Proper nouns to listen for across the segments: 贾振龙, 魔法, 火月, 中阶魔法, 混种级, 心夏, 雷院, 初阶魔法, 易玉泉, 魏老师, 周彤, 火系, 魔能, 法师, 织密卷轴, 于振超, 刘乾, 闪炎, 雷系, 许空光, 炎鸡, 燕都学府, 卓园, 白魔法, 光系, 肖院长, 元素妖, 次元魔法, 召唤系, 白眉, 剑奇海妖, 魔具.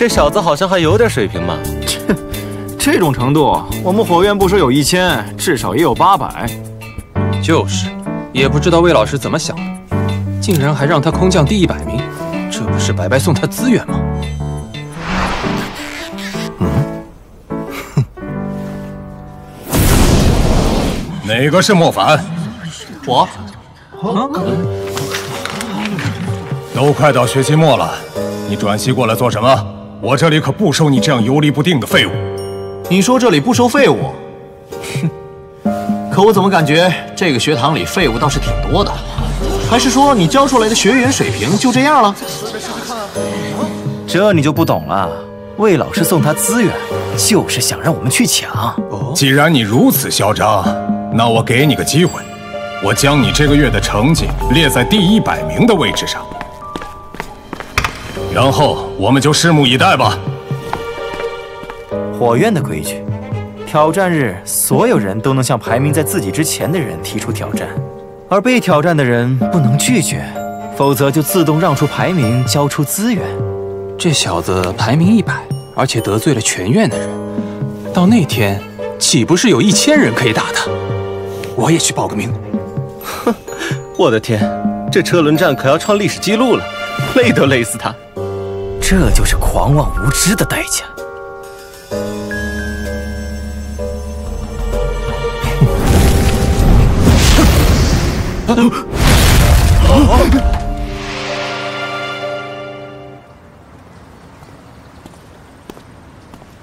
这小子好像还有点水平嘛。这种程度，我们火院不说有1000，至少也有800。就是，也不知道魏老师怎么想的，竟然还让他空降第100名，这不是白白送他资源吗？嗯，哼，哪个是莫凡？我。都快到学期末了，你转系过来做什么？我这里可不收你这样游离不定的废物。 你说这里不收废物，哼！可我怎么感觉这个学堂里废物倒是挺多的？还是说你教出来的学员水平就这样了？这你就不懂了。魏老师送他资源，就是想让我们去抢。既然你如此嚣张，那我给你个机会，我将你这个月的成绩列在第100名的位置上，然后我们就拭目以待吧。 火院的规矩，挑战日所有人都能向排名在自己之前的人提出挑战，而被挑战的人不能拒绝，否则就自动让出排名，交出资源。这小子排名100，而且得罪了全院的人，到那天岂不是有1000人可以打他？我也去报个名。哼，我的天，这车轮战可要创历史记录了，累都累死他。这就是狂妄无知的代价。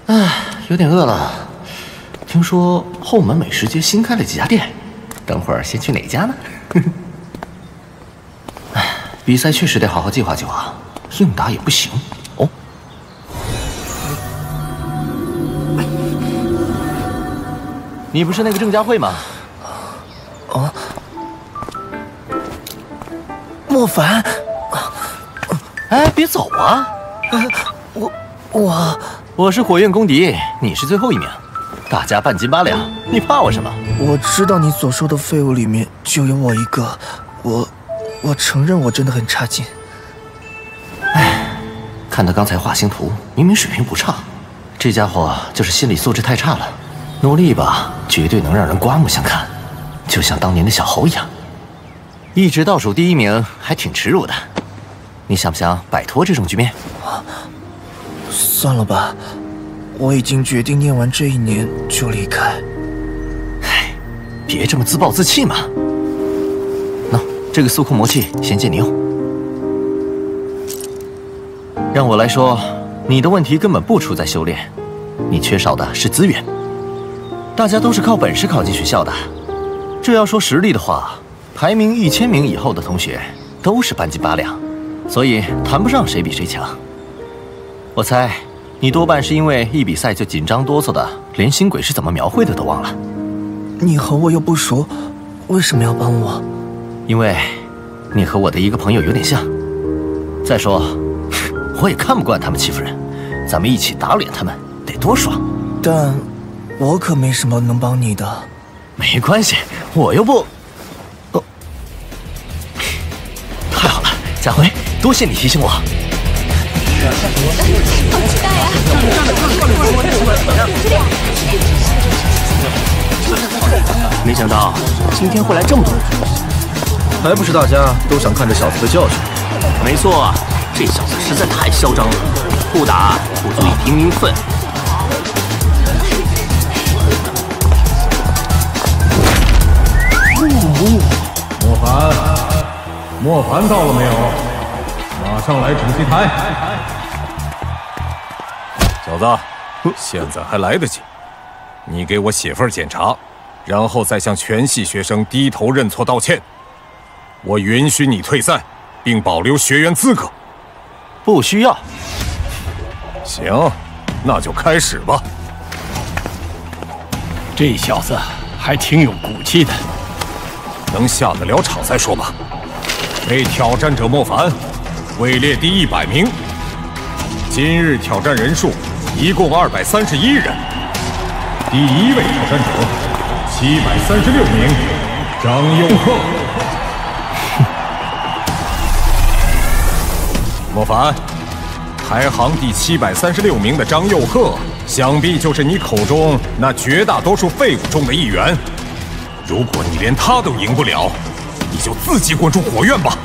哎，有点饿了。听说后门美食街新开了几家店，等会儿先去哪家呢？哎，比赛确实得好好计划计划，硬打也不行哦。你不是那个郑佳慧吗？啊。 莫凡，哎，别走啊！我是火焰公敌，你是最后1名，大家半斤8两，你怕我什么？我知道你所说的废物里面就有我一个，我承认我真的很差劲。哎，看他刚才画星图，明明水平不差，这家伙就是心理素质太差了，努力一把绝对能让人刮目相看，就像当年的小猴一样。 一直倒数第1名，还挺耻辱的。你想不想摆脱这种局面？算了吧，我已经决定念完这1年就离开。唉，别这么自暴自弃嘛。喏，这个速控魔器先借你用。让我来说，你的问题根本不出在修炼，你缺少的是资源。大家都是靠本事考进学校的，这要说实力的话。 排名1000名以后的同学都是半斤8两，所以谈不上谁比谁强。我猜你多半是因为一比赛就紧张哆嗦的，连星轨是怎么描绘的都忘了。你和我又不熟，为什么要帮我？因为，你和我的一个朋友有点像。再说，我也看不惯他们欺负人，咱们一起打脸他们得多爽！但，我可没什么能帮你的。没关系，我又不。 太好了，佳慧，多谢你提醒我。好期待呀！没想到今天会来这么多人，还不是大家都想看这小子的教训？没错，这小子实在太嚣张了，不打不足以平民愤。莫凡。 莫凡到了没有？马上来主席台。小子，现在还来得及，你给我写份检查，然后再向全系学生低头认错道歉。我允许你退赛，并保留学员资格。不需要。行，那就开始吧。这小子还挺有骨气的，能下得了场再说吧。 被挑战者莫凡，位列第100名。今日挑战人数一共231人。第1位挑战者736名，张佑赫。莫凡，排行第736名的张佑赫，想必就是你口中那绝大多数废物中的一员。如果你连他都赢不了，你就自己滚出火院吧。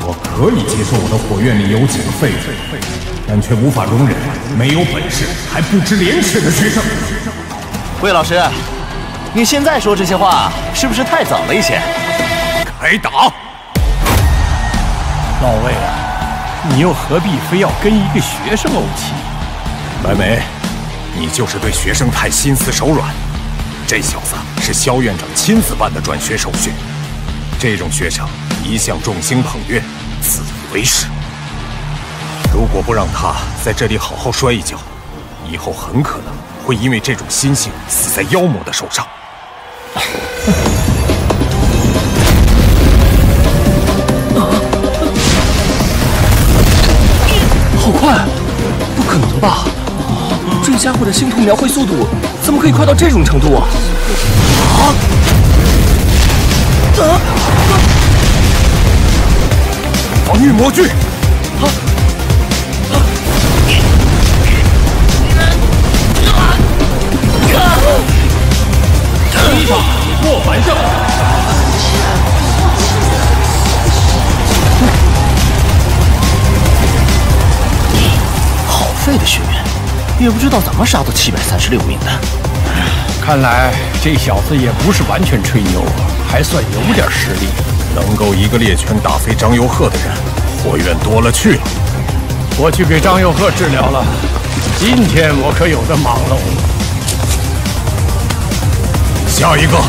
我可以接受我的火院里有几个废物，但却无法容忍没有本事还不知廉耻的学生。魏老师，你现在说这些话是不是太早了一些？开打！老魏啊！ 你又何必非要跟一个学生怄气？白眉，你就是对学生太心慈手软。这小子是萧院长亲自办的转学手续，这种学生一向众星捧月，自以为是。如果不让他在这里好好摔一跤，以后很可能会因为这种心性死在妖魔的手上。好快！不可能吧？这家伙的星图描绘速度怎么可以快到这种程度啊？防御魔具！一法莫凡阵！废的学员，也不知道怎么杀到736名的。看来这小子也不是完全吹牛，还算有点实力。能够一个猎拳打飞张佑赫的人，火院多了去了。我去给张佑赫治疗了，今天我可有的忙喽。下一个。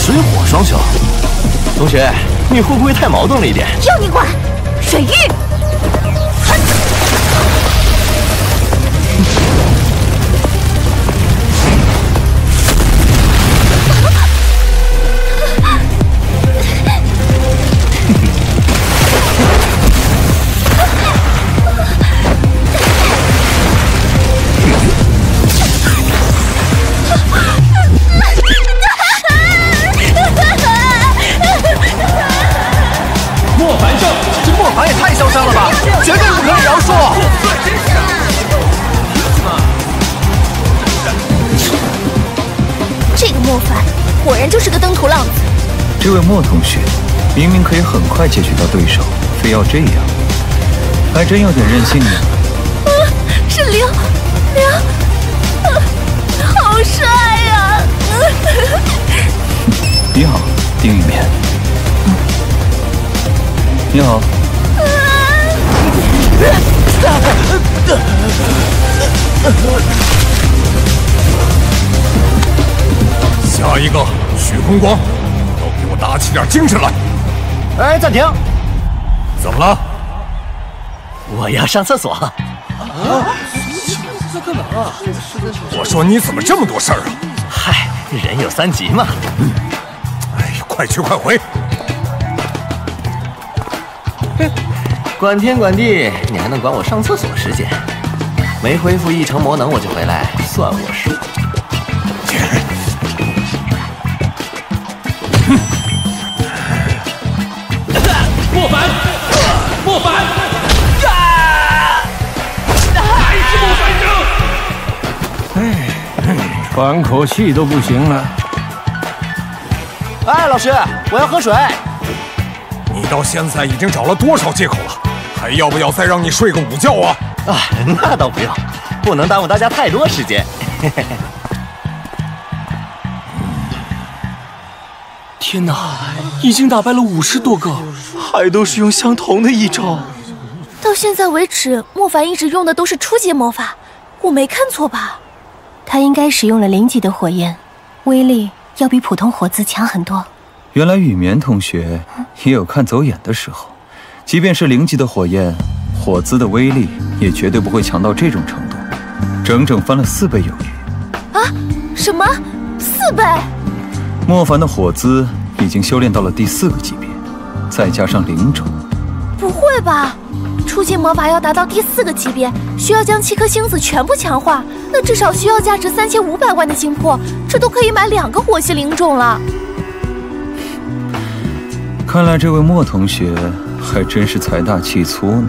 水火双修，同学，你会不会太矛盾了一点？要你管！水域，这位莫同学，明明可以很快解决到对手，非要这样，还真有点任性呢。啊，是刘，好帅呀！你好，丁雨眠。你好。下一个，许空光。 打起点精神来！哎，暂停！怎么了？我要上厕所。啊？在干嘛？我说你怎么这么多事儿啊？嗨，人有3急嘛。哎呀，快去快回！哼，管天管地，你还能管我上厕所时间？没恢复异常魔能我就回来，算我输。 莫凡！啊！还是莫凡赢！哎，喘口气都不行了。哎，老师，我要喝水。你到现在已经找了多少借口了？还要不要再让你睡个午觉啊？啊，那倒不用，不能耽误大家太多时间。天哪，已经打败了50多个。 还都是用相同的一招，到现在为止，莫凡一直用的都是初阶魔法，我没看错吧？他应该使用了0级的火焰，威力要比普通火字强很多。原来雨眠同学也有看走眼的时候，即便是0级的火焰，火字的威力也绝对不会强到这种程度，整整翻了4倍有余。啊？什么？4倍？莫凡的火姿已经修炼到了第4个级别。 再加上0种，不会吧？初级魔法要达到第4个级别，需要将7颗星子全部强化，那至少需要价值3500万的金魄，这都可以买2个火系灵种了。看来这位莫同学还真是财大气粗呢。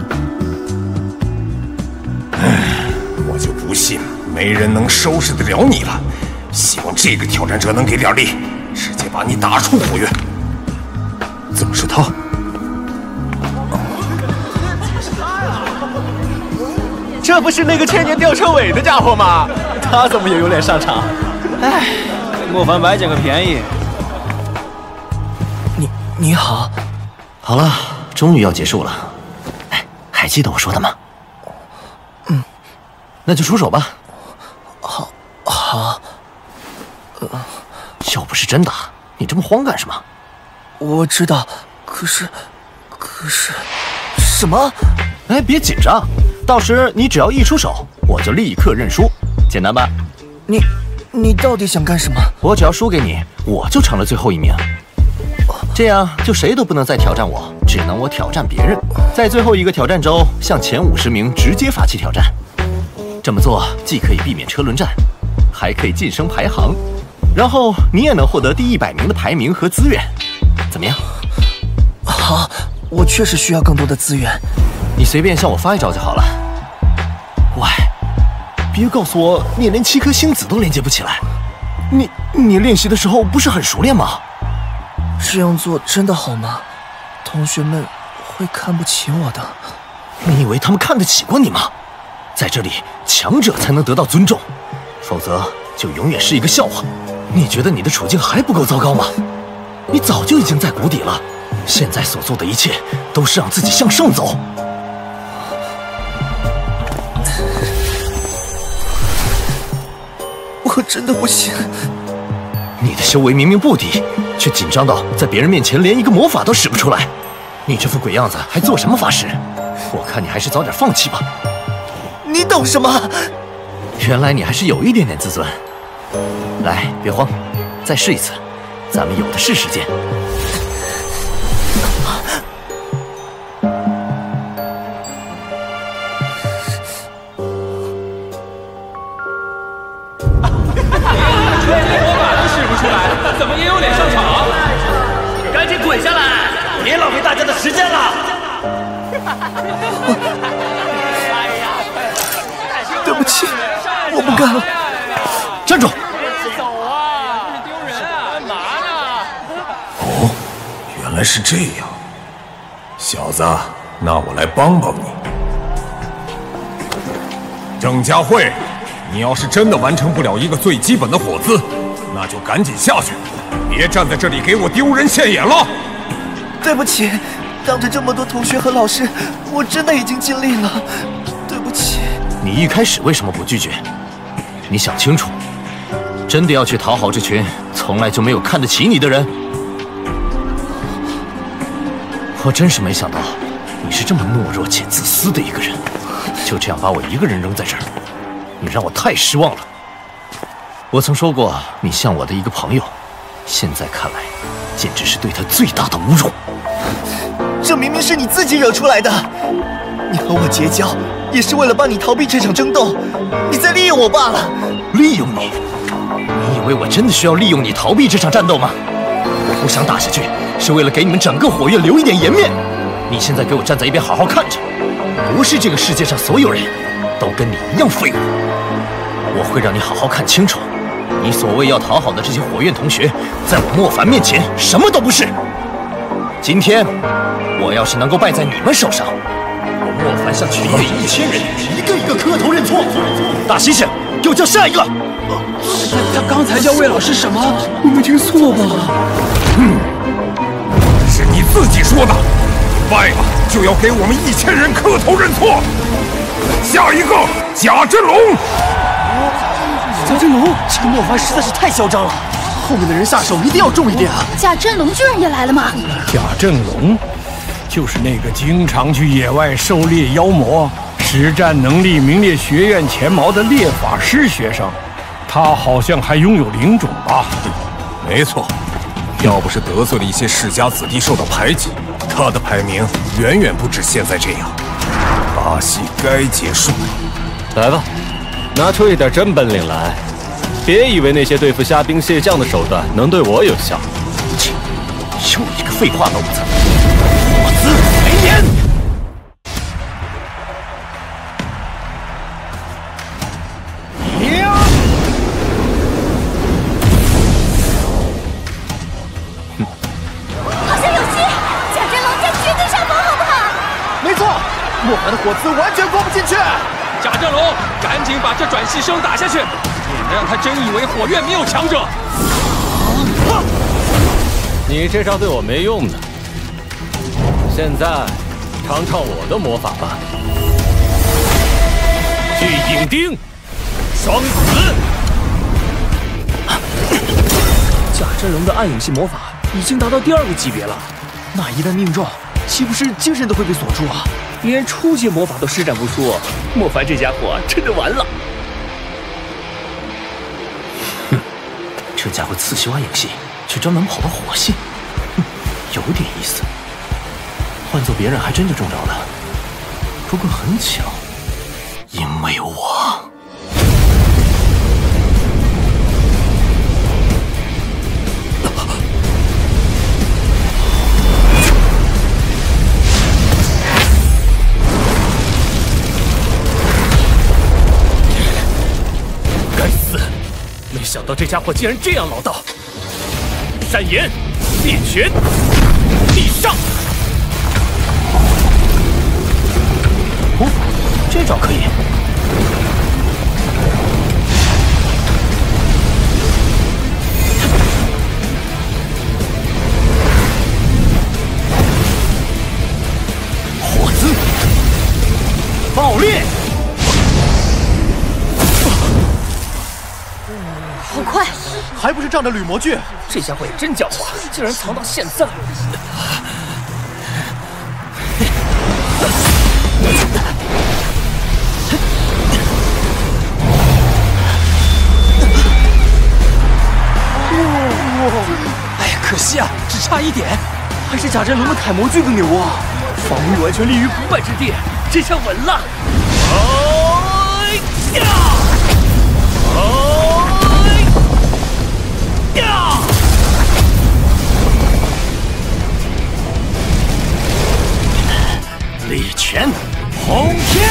哎，我就不信没人能收拾得了你了。希望这个挑战者能给点力，直接把你打出火月。怎么是他？ 这不是那个千年吊车尾的家伙吗？他怎么也有脸上场？哎，莫凡白捡个便宜。你好，好了，终于要结束了。哎，还记得我说的吗？嗯，那就出手吧。好。要不是真打，你这么慌干什么？我知道，可是，什么？哎，别紧张。 到时你只要一出手，我就立刻认输，简单吧？你到底想干什么？我只要输给你，我就成了最后一名，这样就谁都不能再挑战我，只能我挑战别人。在最后一个挑战周，向前50名直接发起挑战。这么做既可以避免车轮战，还可以晋升排行，然后你也能获得第100名的排名和资源。怎么样？好，我确实需要更多的资源。 你随便向我发一招就好了。喂，别告诉我你连7颗星子都连接不起来。你练习的时候不是很熟练吗？这样做真的好吗？同学们会看不起我的。你以为他们看得起过你吗？在这里，强者才能得到尊重，否则就永远是一个笑话。你觉得你的处境还不够糟糕吗？你早就已经在谷底了，现在所做的一切都是让自己向上走。 我真的不行。你的修为明明不低，却紧张到在别人面前连一个魔法都使不出来。你这副鬼样子还做什么法师？我看你还是早点放弃吧。你懂什么？原来你还是有一点点自尊。来，别慌，再试一次，咱们有的是时间。对不起，我不干了。站住！走啊！这是丢人啊！干嘛呢？哦，原来是这样。小子，那我来帮帮你。郑佳慧，你要是真的完成不了一个最基本的火姿，那就赶紧下去，别站在这里给我丢人现眼了。对不起。 当着这么多同学和老师，我真的已经尽力了，对不起。你一开始为什么不拒绝？你想清楚，真的要去讨好这群从来就没有看得起你的人？我真是没想到，你是这么懦弱且自私的一个人，就这样把我一个人扔在这儿，你让我太失望了。我曾说过，你像我的一个朋友，现在看来，简直是对他最大的侮辱。 这明明是你自己惹出来的！你和我结交，也是为了帮你逃避这场争斗，你在利用我罢了。利用你？你以为我真的需要利用你逃避这场战斗吗？我不想打下去，是为了给你们整个火月留一点颜面。你现在给我站在一边好好看着，不是这个世界上所有人都跟你一样废物。我会让你好好看清楚，你所谓要讨好的这些火月同学，在我莫凡面前什么都不是。今天。 我要是能够败在你们手上，我莫凡向全队1000人一个一个磕头认错。大猩猩，给我叫下一个！他刚才叫魏老师什么？我没听错吧？嗯，是你自己说的。败了就要给我们1000人磕头认错。下一个，贾振龙。贾振龙，这个莫凡实在是太嚣张了，后面的人下手一定要重一点啊！贾振龙居然也来了吗？贾振龙。 就是那个经常去野外狩猎妖魔、实战能力名列学院前茅的猎法师学生，他好像还拥有灵种吧？没错，要不是得罪了一些世家子弟受到排挤，他的排名远远不止现在这样。把戏该结束了，来吧，拿出一点真本领来！别以为那些对付虾兵蟹将的手段能对我有效。切，又一个。废话篓子，我子为年。哼，好像有戏！假真龙将绝对上风，好不好？没错，我们的火刺完全攻不进去。假真龙，赶紧把这转系生打下去，免得让他真以为火焰没有强者。 你这招对我没用的，现在尝尝我的魔法吧！聚影钉，双子。假真龙的暗影系魔法已经达到第二个级别了，那一旦命中，岂不是精神都会被锁住啊？连初阶魔法都施展不出，莫凡这家伙真的完了。哼，这家伙自修暗影系。 却专门跑到火系，有点意思。换做别人还真就中招了，不过很巧，因为我该死！没想到这家伙竟然这样老道。 闪炎，灭拳，必上。哦，这招可以。火姿，爆裂。好快！ 还不是仗着铝魔具，这家伙也真狡猾，竟然藏到现在。哎呀，可惜啊，只差一点，还是假真龙的凯魔具更牛啊！防御完全立于不败之地，这下稳了。哎呀！ 力拳，轰天！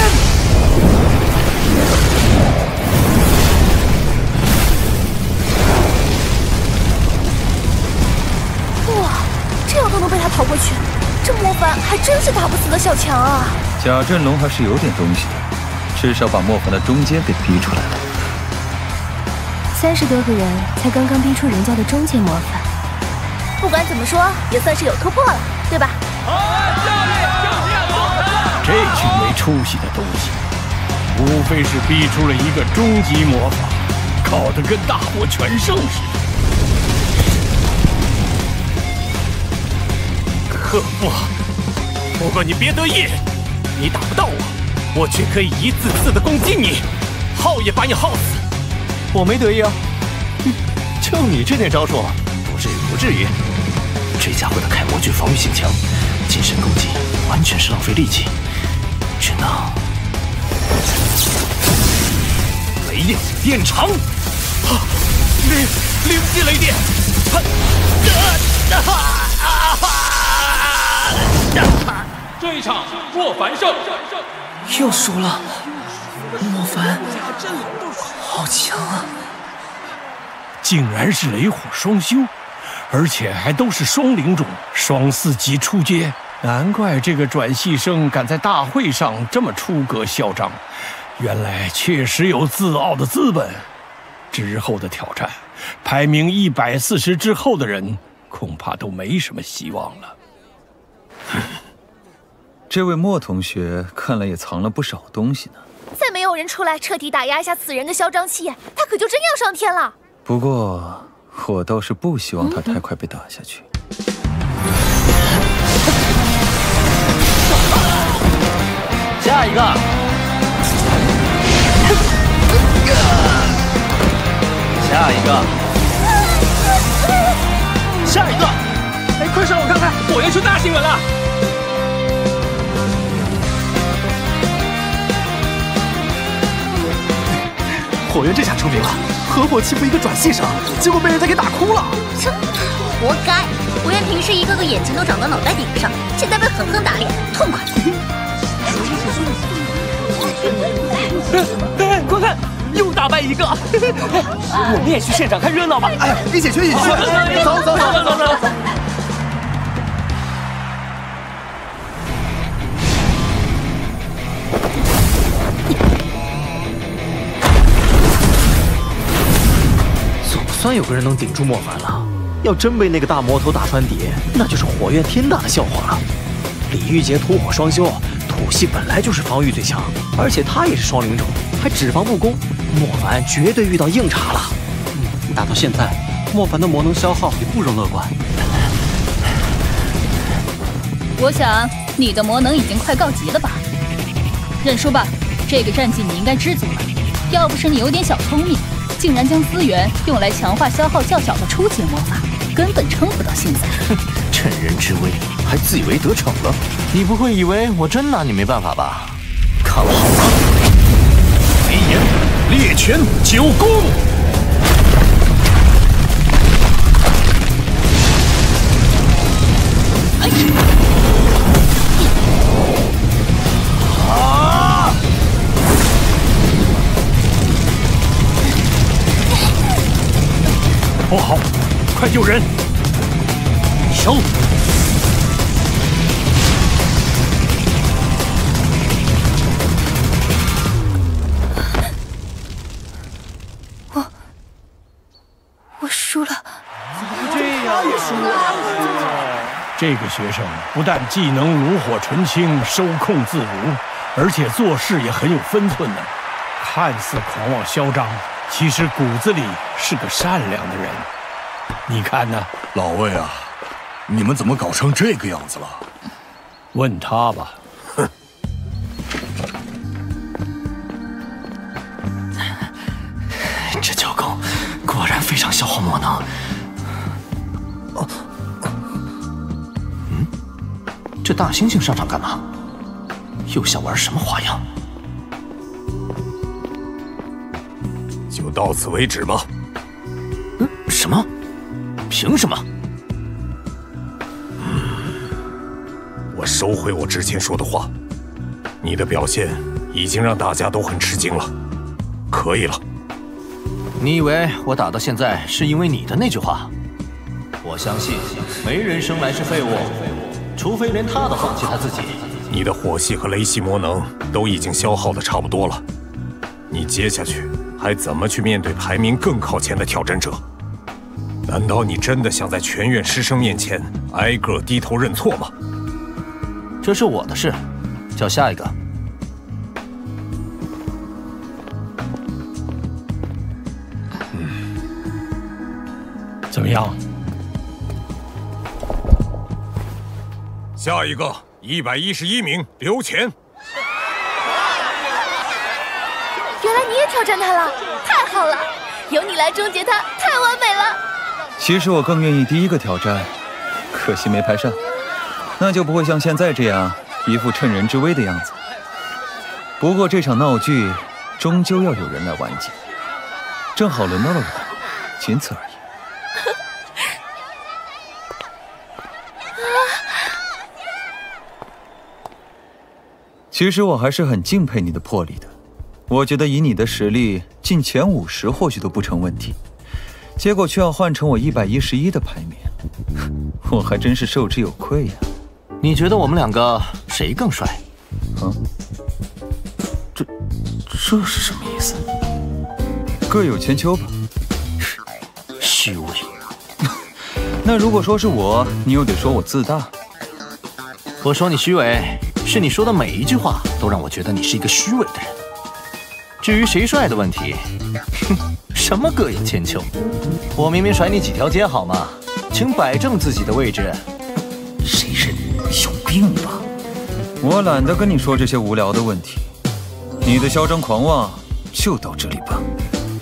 哇，这样都能被他逃过去，这莫凡还真是打不死的小强啊！假真龙还是有点东西的，至少把莫凡的中阶给逼出来了。30多个人才刚刚逼出人家的中阶魔法，不管怎么说也算是有突破了，对吧？好，教练。 这群没出息的东西，无非是逼出了一个终极魔法，搞得跟大获全胜似的。可恶！不过你别得意，你打不到我，我却可以一次次的攻击你，耗也把你耗死。我没得意啊，就你这点招数，不至于。这家伙的凯魔具防御性强，近身攻击完全是浪费力气。 只能雷焰电长，啊，灵系雷电，这一场莫凡胜，又输了。莫凡好强啊！竟然是雷火双修，而且还都是双灵种，双四级初阶。 难怪这个转系生敢在大会上这么出格嚣张，原来确实有自傲的资本。之后的挑战，排名140之后的人恐怕都没什么希望了。这位莫同学看来也藏了不少东西呢。再没有人出来彻底打压一下此人的嚣张气焰，他可就真要上天了。不过我倒是不希望他太快被打下去。 下一个，下一个，下一个！哎，快上我看看，火焰出大新闻了！火焰这下出名了，合伙欺负一个转系生，结果被人家给打哭了，活该。胡彦廷是一个个眼睛都长到脑袋顶上，现在被狠狠打脸，痛快！哎，快看，又打败一个！我们也去现场看热闹吧！哎，一起去！走！总算有个人能顶住莫凡了。 要真被那个大魔头打穿底，那就是火焰天大的笑话了。李玉洁土火双修，土系本来就是防御最强，而且他也是双灵种，还只防不攻。莫凡绝对遇到硬茬了。打到现在，莫凡的魔能消耗也不容乐观。我想你的魔能已经快告急了吧？认输吧，这个战绩你应该知足了。要不是你有点小聪明，竟然将资源用来强化消耗较小的初级魔法。 根本撑不到现在，趁人之危还自以为得逞了。你不会以为我真拿你没办法吧？看我好了！飞炎猎拳九宫，啊！不好！ 快救人！收！我输了。这样也输了。这个学生不但技能炉火纯青，收控自如，而且做事也很有分寸呢。看似狂妄嚣张，其实骨子里是个善良的人。 你看呢，老魏啊，你们怎么搞成这个样子了？问他吧。哼。这九宫果然非常消耗魔能。哦。嗯，这大猩猩上场干嘛？又想玩什么花样？就到此为止吧。嗯？什么？ 凭什么？我收回我之前说的话。你的表现已经让大家都很吃惊了，可以了。你以为我打到现在是因为你的那句话？我相信没人生来是废物，除非连他都放弃他自己。你的火系和雷系魔能都已经消耗的差不多了，你接下去还怎么去面对排名更靠前的挑战者？ 难道你真的想在全院师生面前挨个低头认错吗？这是我的事，叫下一个。怎么样？下一个111名刘乾。原来你也挑战他了，太好了！由你来终结他，太完美了。 其实我更愿意第一个挑战，可惜没排上，那就不会像现在这样一副趁人之危的样子。不过这场闹剧终究要有人来完结，正好轮到了我，仅此而已。其实我还是很敬佩你的魄力的，我觉得以你的实力进前50或许都不成问题。 结果却要换成我111的排名，我还真是受之有愧呀。你觉得我们两个谁更帅？啊？这是什么意思？各有千秋吧。虚伪。那如果说是我，你又得说我自大。我说你虚伪，是你说的每一句话都让我觉得你是一个虚伪的人。至于谁帅的问题，哼。 什么各有千秋？我明明甩你几条街好吗？请摆正自己的位置。谁人有病吧？我懒得跟你说这些无聊的问题。你的嚣张狂妄就到这里吧。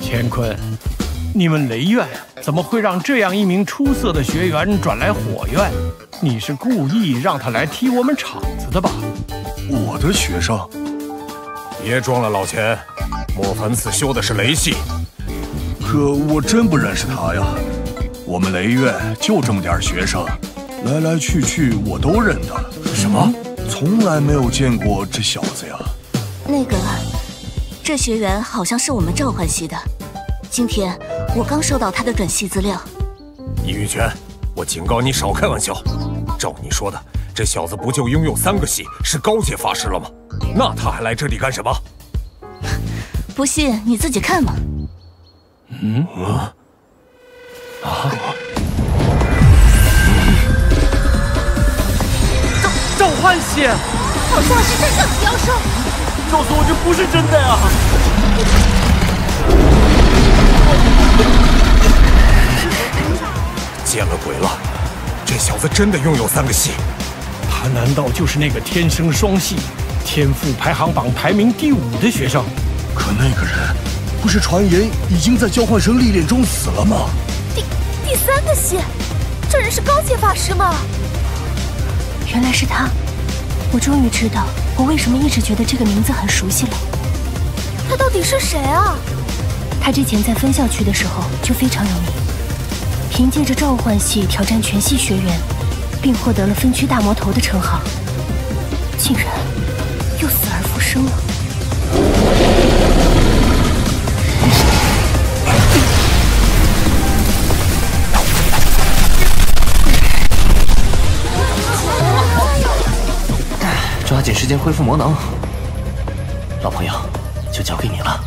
乾坤，你们雷院怎么会让这样一名出色的学员转来火院？你是故意让他来踢我们场子的吧？我的学生，别装了，老钱。莫凡此修的是雷系。可我真不认识他呀，我们雷院就这么点学生，来来去去我都认得。什么？从来没有见过这小子呀。那个，这学员好像是我们召唤系的，今天我刚收到他的转系资料。易玉泉，我警告你少开玩笑。照你说的，这小子不就拥有三个系，是高阶法师了吗？那他还来这里干什么？不信你自己看嘛。嗯啊。 啊！召唤系，好像是真正的妖兽。告诉我这不是真的呀！见了鬼了，这小子真的拥有三个系。他难道就是那个天生双系、天赋排行榜排名第5的学生？可那个人不是传言已经在交换生历练中死了吗？ 第3个系，这人是高阶法师吗？原来是他，我终于知道我为什么一直觉得这个名字很熟悉了。他到底是谁啊？他之前在分校区的时候就非常有名，凭借着召唤系挑战全系学员，并获得了分区大魔头的称号，竟然又死而复生了。 抓紧时间恢复魔能，老朋友，就交给你了。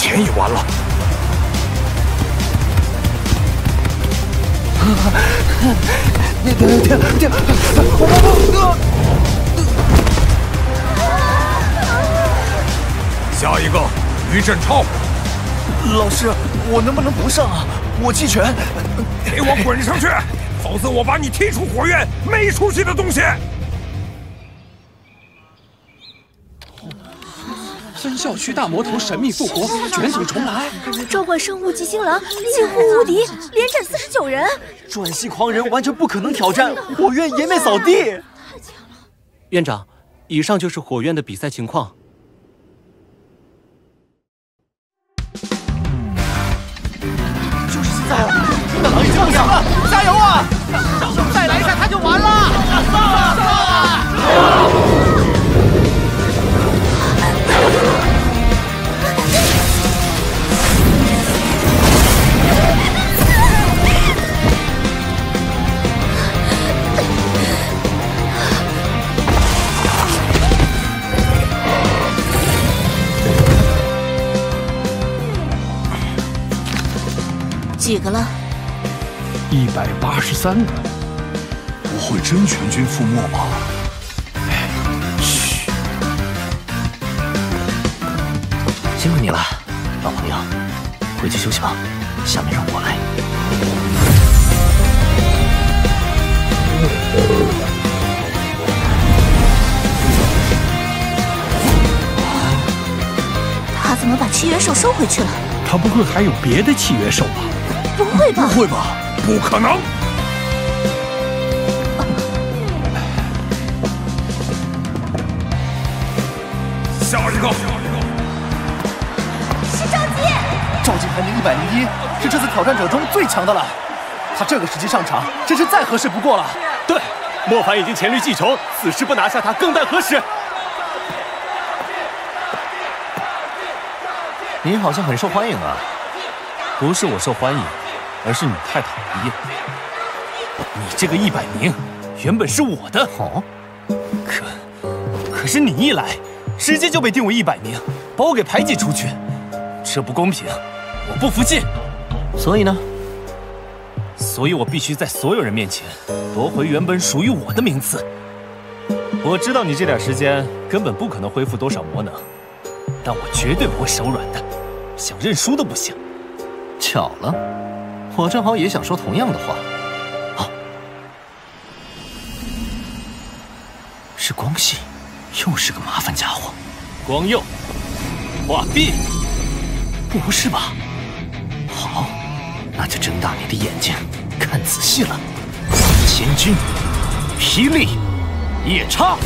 钱也完了，你停！下一个于振超，老师，我能不能不上啊？我弃权，给我滚上去，否则我把你踢出火院！没出息的东西！分校区大魔头神秘复活，卷土重来。召唤生物急星狼近乎无敌，连斩49人。转系狂人完全不可能挑战火院颜面扫地。太强了！院长，以上就是火院的比赛情况。就是现在啊！大狼已经不行了，加油啊！再来一下他就完了。上啊！ 几个了？183个。不会真全军覆没吧？哎，嘘，辛苦你了，老朋友，回去休息吧。下面让我来。他怎么把契约兽收回去了？他不会还有别的契约兽吧？ 不会吧！不会吧！不可能！下一个是赵姬，赵姬排名101，是这次挑战者中最强的了。他这个时机上场，真是再合适不过了。对，莫凡已经黔驴技穷，此时不拿下他更待何时？你好像很受欢迎啊！不是我受欢迎。 而是你太讨厌！你这个100名原本是我的，哦，可是你一来，直接就被定为100名，把我给排挤出去，这不公平，我不服气。所以呢？所以我必须在所有人面前夺回原本属于我的名次。我知道你这点时间根本不可能恢复多少魔能，但我绝对不会手软的。想认输都不行。巧了，我正好也想说同样的话。啊，是光系，又是个麻烦家伙。光佑，画壁，不是吧？好，那就睁大你的眼睛看仔细了。千钧，霹雳，夜叉。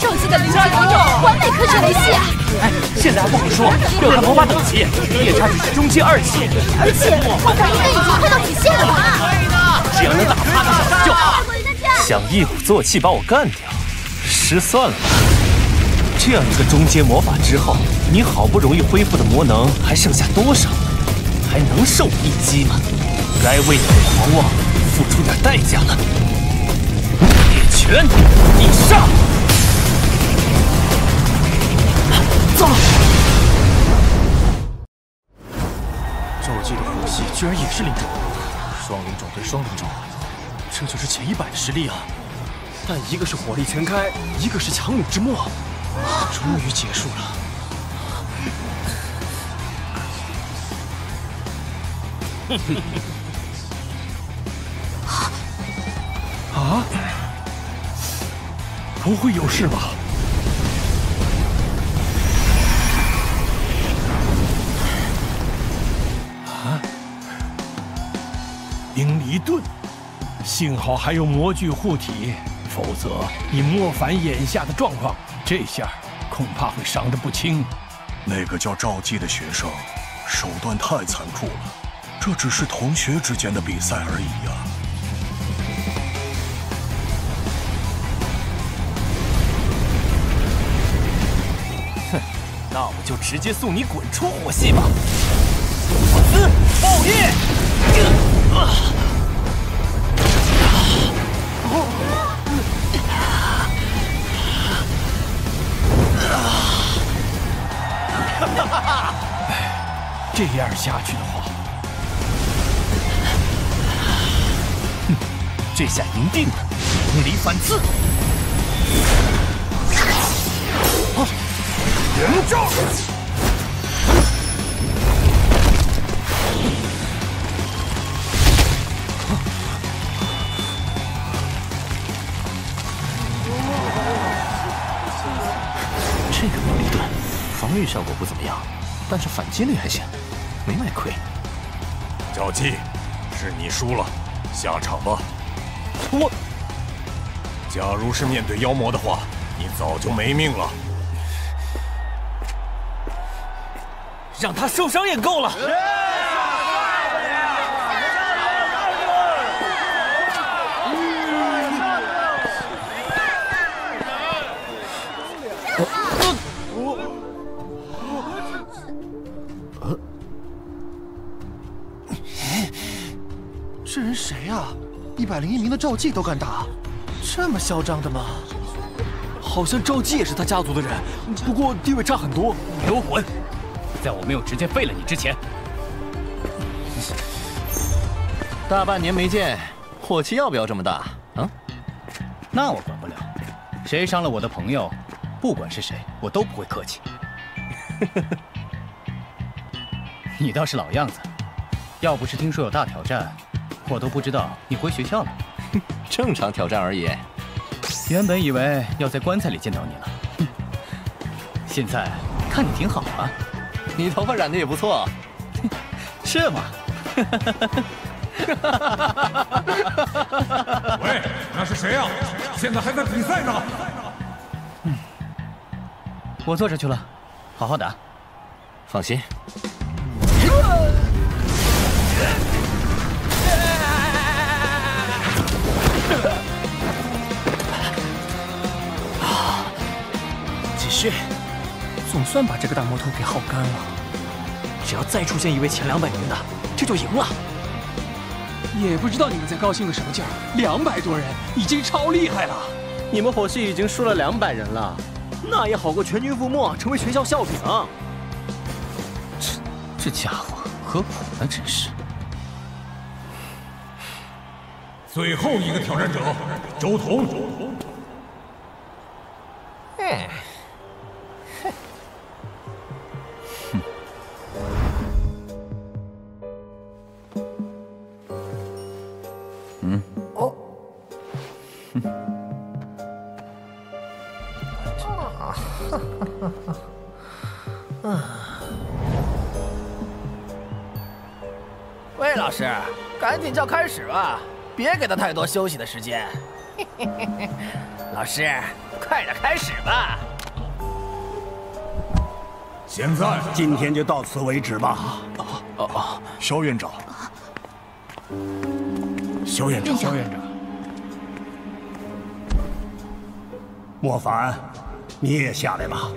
这次的零差宇宙完美克制维系啊！哎，现在还不好说，要看魔法等级，夜叉只是中期2级，而且我感应已经快到极限了吧？只要能打趴他就好。想一鼓作气把我干掉，失算了吧？ 这样一个中阶魔法之后，你好不容易恢复的魔能还剩下多少？还能受一击吗？该为你的狂妄付出点代价了。铁拳，以上。糟了！咒技的火系居然也是灵种，双灵种对双灵种，这就是前100的实力啊！但一个是火力全开，一个是强弩之末。 终于结束了。啊！不会有事吧？啊！冰离盾，幸好还有魔具护体，否则以莫凡眼下的状况。 这下恐怕会伤得不轻。那个叫赵姬的学生，手段太残酷了。这只是同学之间的比赛而已啊。哼，那我就直接送你滚出火系吧！火姿爆裂！这样下去的话，哼，这下赢定了！无理反刺，人咒，这个魔力盾防御效果不怎么样。 但是反击力还行，没卖亏。赵姬，是你输了，下场吧。我，假如是面对妖魔的话，你早就没命了。让他受伤也够了。这人谁呀？101名的赵姬都敢打，这么嚣张的吗？好像赵姬也是他家族的人，不过地位差很多。给我滚！在我没有直接废了你之前。大半年没见，火气要不要这么大啊？那我管不了，谁伤了我的朋友，不管是谁，我都不会客气。你倒是老样子，要不是听说有大挑战。 我都不知道你回学校了，正常挑战而已。原本以为要在棺材里见到你了，现在看你挺好啊。你头发染得也不错，是吗？喂，那是谁啊？现在还在比赛呢。嗯，我坐着去了，好好打。放心。 是，总算把这个大魔头给耗干了。只要再出现一位前200名的，这就赢了。也不知道你们在高兴个什么劲儿，200多人已经超厉害了。你们火系已经输了200人了，那也好过全军覆没，成为全校笑柄。这家伙何苦呢？真是。最后一个挑战者，周彤。哎，哼。嗯。哦。哼。啊！哈哈哈！啊！魏老师，赶紧叫开始吧，别给他太多休息的时间。老师，快点开始吧。现在，今天就到此为止吧。哦，肖院长，肖院长，肖院长，莫凡，你也下来吧，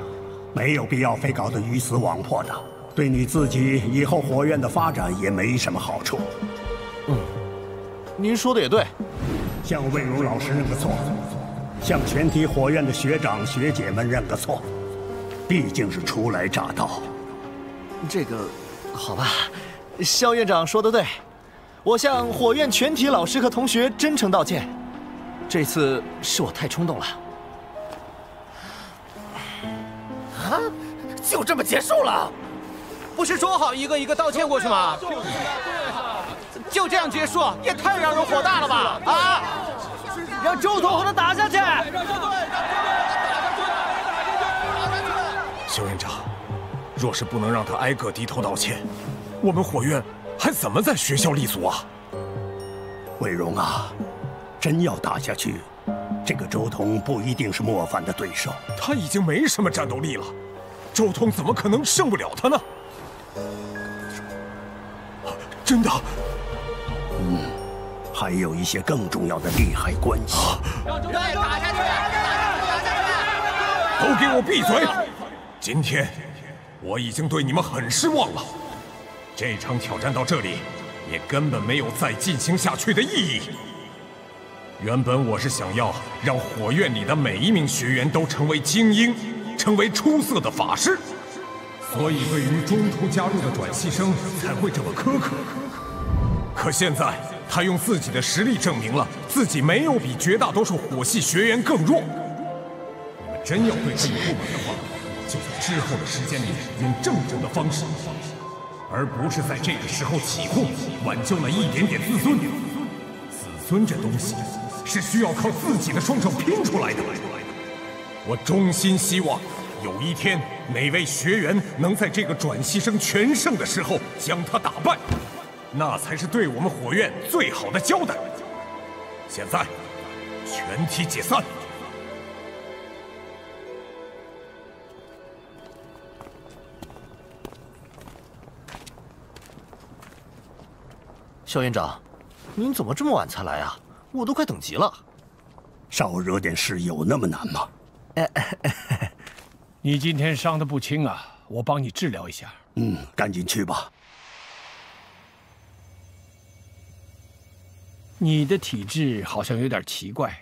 没有必要非搞得鱼死网破的。 对你自己以后火焰的发展也没什么好处。嗯，您说的也对。向魏如老师认个错，向全体火焰的学长学姐们认个错，毕竟是初来乍到。这个，好吧，肖院长说的对，我向火焰全体老师和同学真诚道歉，这次是我太冲动了。啊，就这么结束了？ 不是说好一个一个道歉过去吗？就这样结束，也太让人火大了吧！啊，让周总和他打下去！肖院长，若是不能让他挨个低头道歉，我们火焰还怎么在学校立足啊？伟荣啊，真要打下去，这个周彤不一定是莫凡的对手，他已经没什么战斗力了，周彤怎么可能胜不了他呢？ 真的，嗯，还有一些更重要的利害关系。对，打下去，打下去！都给我闭嘴！今天我已经对你们很失望了，这场挑战到这里，也根本没有再进行下去的意义。原本我是想要让火焰里的每一名学员都成为精英，成为出色的法师。 所以，对于中途加入的转系生才会这么苛刻。可现在，他用自己的实力证明了自己没有比绝大多数火系学员更弱。你们真要对他有不满的话，就在之后的时间里用正经的方式，而不是在这个时候起哄，挽救了一点点自尊。自尊这东西是需要靠自己的双手拼出来的。我衷心希望。 有一天，哪位学员能在这个转系生全盛的时候将他打败，那才是对我们火焰最好的交代。现在，全体解散。肖院长，您怎么这么晚才来啊？我都快等急了。少惹点事有那么难吗？你今天伤得不轻啊，我帮你治疗一下。嗯，赶紧去吧。你的体质好像有点奇怪，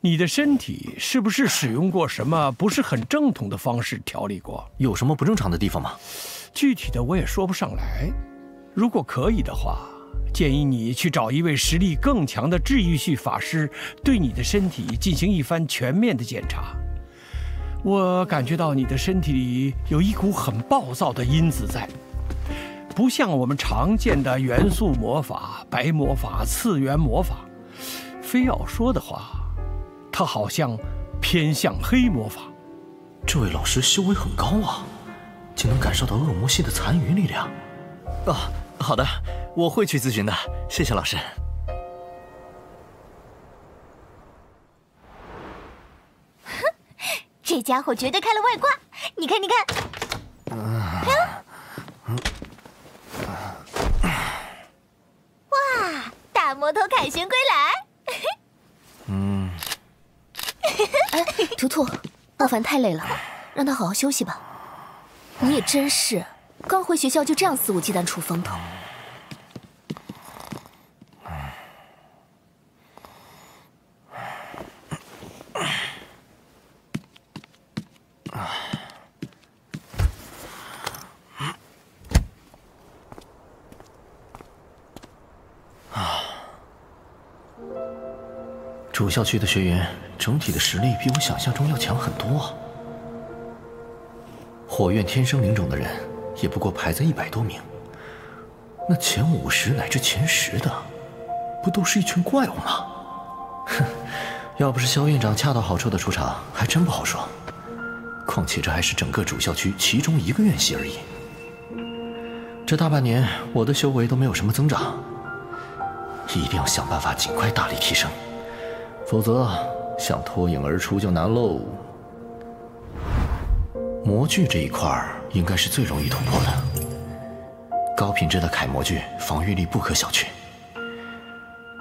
你的身体是不是使用过什么不是很正统的方式调理过？有什么不正常的地方吗？具体的我也说不上来。如果可以的话，建议你去找一位实力更强的治愈系法师，对你的身体进行一番全面的检查。 我感觉到你的身体里有一股很暴躁的因子在，不像我们常见的元素魔法、白魔法、次元魔法。非要说的话，它好像偏向黑魔法。这位老师修为很高啊，竟能感受到恶魔系的残余力量。啊，好的，我会去咨询的，谢谢老师。 这家伙绝对开了外挂，你看，你看，哇，大魔头凯旋归来。嗯，哎，图图，莫凡太累了，让他好好休息吧。你也真是，刚回学校就这样肆无忌惮出风头。啊！主校区的学员整体的实力比我想象中要强很多啊。火院天生灵种的人也不过排在100多名，那前50乃至前10的，不都是一群怪物吗？哼，要不是萧院长恰到好处的出场，还真不好说。况且这还是整个主校区其中一个院系而已。这大半年我的修为都没有什么增长，一定要想办法尽快大力提升，否则想脱颖而出就难喽。模具这一块应该是最容易突破的，高品质的铠模具防御力不可小觑，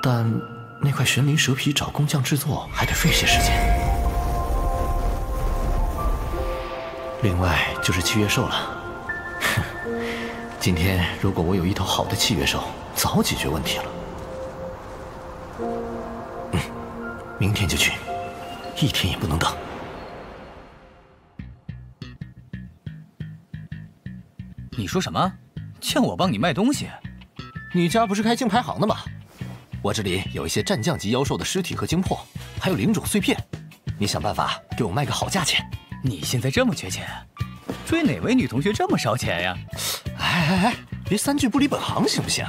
但那块神灵蛇皮找工匠制作还得费些时间。另外就是契约兽了。 今天如果我有一头好的契约兽，早解决问题了。嗯，明天就去，一天也不能等。你说什么？叫我帮你卖东西？你家不是开竞拍行的吗？我这里有一些战将级妖兽的尸体和精魄，还有灵种碎片，你想办法给我卖个好价钱。你现在这么缺钱，追哪位女同学这么烧钱呀？ 哎，别三句不离本行，行不行？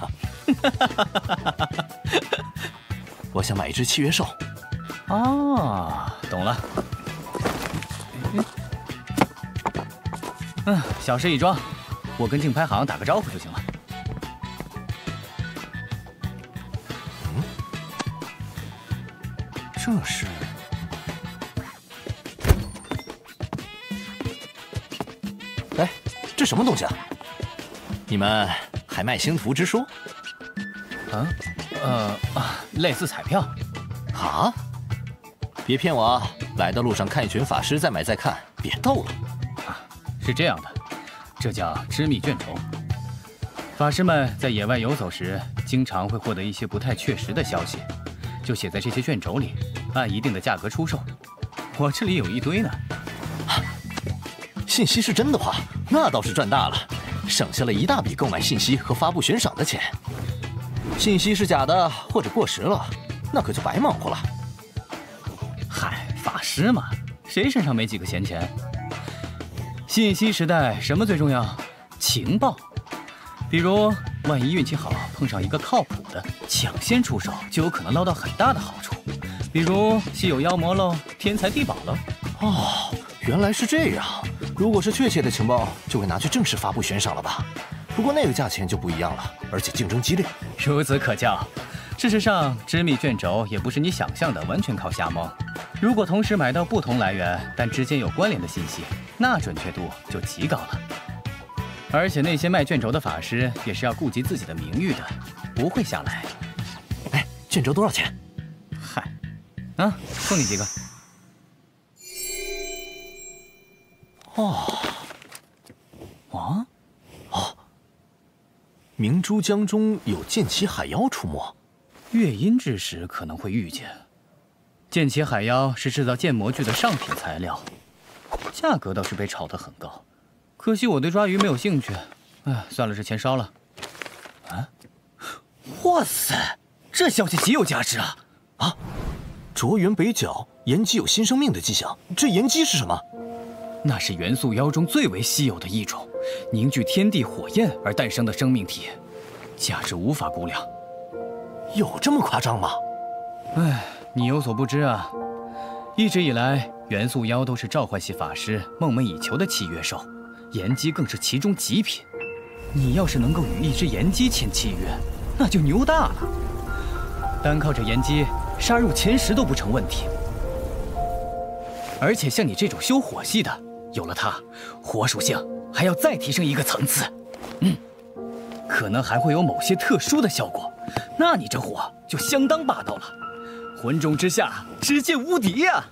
我想买一只契约兽。哦，懂了。嗯，小事一桩，我跟竞拍行打个招呼就行了。嗯，这是。 哎，这什么东西啊？ 你们还卖星图之书？啊，类似彩票。啊！别骗我，来的路上看一群法师再买再看，别逗了。啊，是这样的，这叫织密卷轴。法师们在野外游走时，经常会获得一些不太确实的消息，就写在这些卷轴里，按一定的价格出售。我这里有一堆呢。啊，信息是真的话，那倒是赚大了。 省下了一大笔购买信息和发布悬赏的钱。信息是假的或者过时了，那可就白忙活了。嗨，法师嘛，谁身上没几个闲钱？信息时代，什么最重要？情报。比如，万一运气好碰上一个靠谱的，抢先出手就有可能捞到很大的好处。比如稀有妖魔喽，天才地宝喽。哦，原来是这样。 如果是确切的情报，就会拿去正式发布悬赏了吧？不过那个价钱就不一样了，而且竞争激烈。孺子可教。事实上，织密卷轴也不是你想象的完全靠瞎蒙。如果同时买到不同来源但之间有关联的信息，那准确度就极高了。而且那些卖卷轴的法师也是要顾及自己的名誉的，不会下来。哎，卷轴多少钱？嗨，啊，送你几个。 哦，明珠江中有剑奇海妖出没，月阴之时可能会遇见。剑奇海妖是制造剑模具的上品材料，价格倒是被炒得很高。可惜我对抓鱼没有兴趣，哎，算了，这钱烧了。啊！哇塞，这消息极有价值啊！啊，卓原北角岩鸡有新生命的迹象，这岩鸡是什么？ 那是元素妖中最为稀有的一种，凝聚天地火焰而诞生的生命体，价值无法估量。有这么夸张吗？哎，你有所不知啊，一直以来，元素妖都是召唤系法师梦寐以求的契约兽，炎鸡更是其中极品。你要是能够与一只炎鸡签契约，那就牛大了。单靠着炎鸡，杀入前10都不成问题。而且像你这种修火系的。 有了它，火属性还要再提升一个层次，嗯，可能还会有某些特殊的效果，那你这火就相当霸道了，魂种之下直接无敌呀！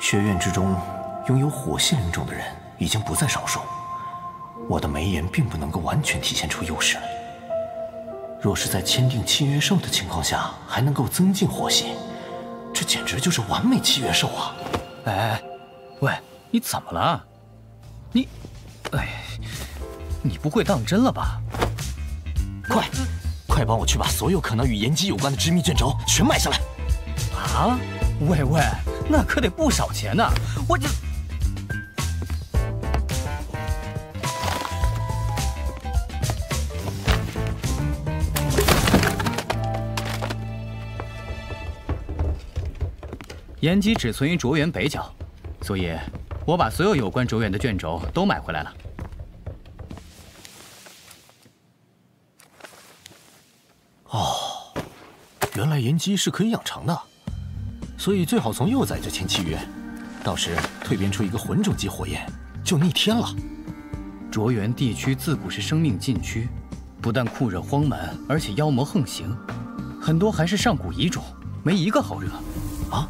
学院之中，拥有火系灵种的人已经不在少数，我的眉眼并不能够完全体现出优势。若是在签订契约兽的情况下，还能够增进火系，这简直就是完美契约兽啊！哎，喂。 你怎么了？你，哎，你不会当真了吧？快帮我去把所有可能与炎鸡有关的织密卷轴全买下来！啊！喂喂，那可得不少钱呢！我这……盐基只存于卓园北角，所以我把所有有关卓园的卷轴都买回来了。 哦，原来盐基是可以养成的，所以最好从幼崽就签契约，到时蜕变出一个混种级火焰，就逆天了。卓园地区自古是生命禁区，不但酷热荒蛮，而且妖魔横行，很多还是上古遗种，没一个好惹。啊，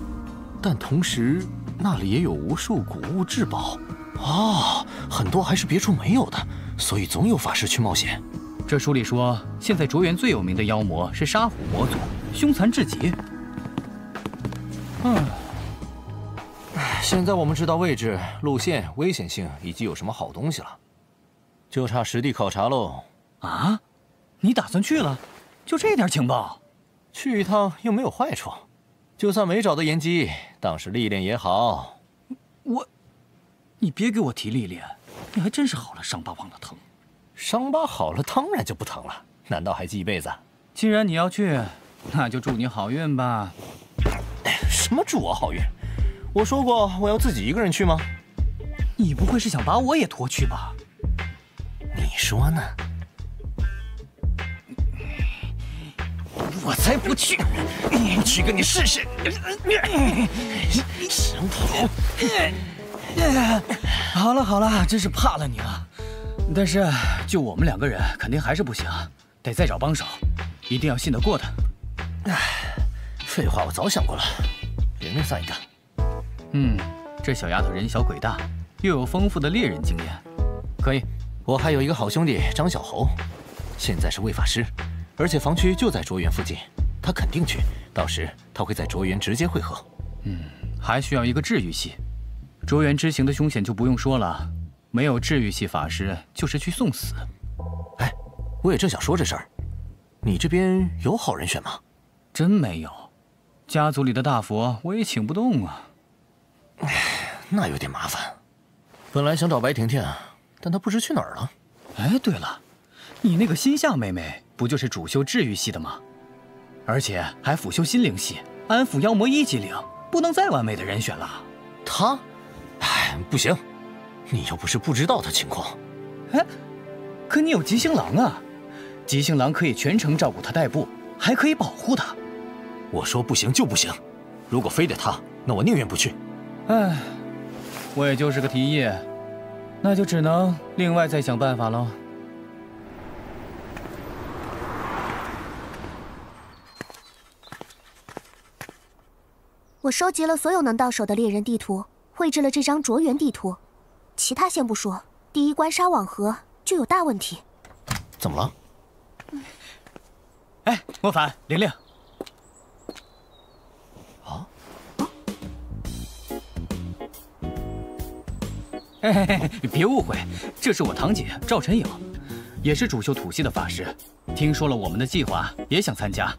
但同时那里也有无数古物至宝，哦，很多还是别处没有的，所以总有法师去冒险。 这书里说，现在卓园最有名的妖魔是沙虎魔族，凶残至极。现在我们知道位置、路线、危险性以及有什么好东西了，就差实地考察喽。啊，你打算去了？就这点情报？去一趟又没有坏处，就算没找到盐基，当是历练也好。你别给我提历练，你还真是好了伤疤忘了疼。 伤疤好了，当然就不疼了。难道还记一辈子？既然你要去，那就祝你好运吧。什么祝我好运？我说过我要自己一个人去吗？你不会是想把我也拖去吧？你说呢？我才不去！不去跟你试试！神婆！好了好了，真是怕了你了。 但是，就我们两个人肯定还是不行，得再找帮手，一定要信得过他。唉，废话我早想过了，玲玲算一个。这小丫头人小鬼大，又有丰富的猎人经验，可以。我还有一个好兄弟张小侯，现在是位法师，而且房区就在卓园附近，他肯定去。到时他会在卓园直接会合。还需要一个治愈系，卓园之行的凶险就不用说了。 没有治愈系法师，就是去送死。哎，我也正想说这事儿，你这边有好人选吗？真没有，家族里的大佛我也请不动啊。哎，那有点麻烦。本来想找白婷婷，但她不知去哪儿了。哎，对了，你那个心夏妹妹不就是主修治愈系的吗？而且还辅修心灵系，安抚妖魔一级灵，不能再完美的人选了。她，哎，不行。 你又不是不知道他情况，哎，可你有吉星狼啊！吉星狼可以全程照顾他代步，还可以保护他。我说不行就不行，如果非得他，那我宁愿不去。哎，我也就是个提议，那就只能另外再想办法喽。我收集了所有能到手的猎人地图，绘制了这张卓园地图。 其他先不说，第一关沙网河就有大问题。怎么了？哎，莫凡，玲玲。啊？哎，别误会，这是我堂姐赵晨颖，也是主修土系的法师。听说了我们的计划，也想参加，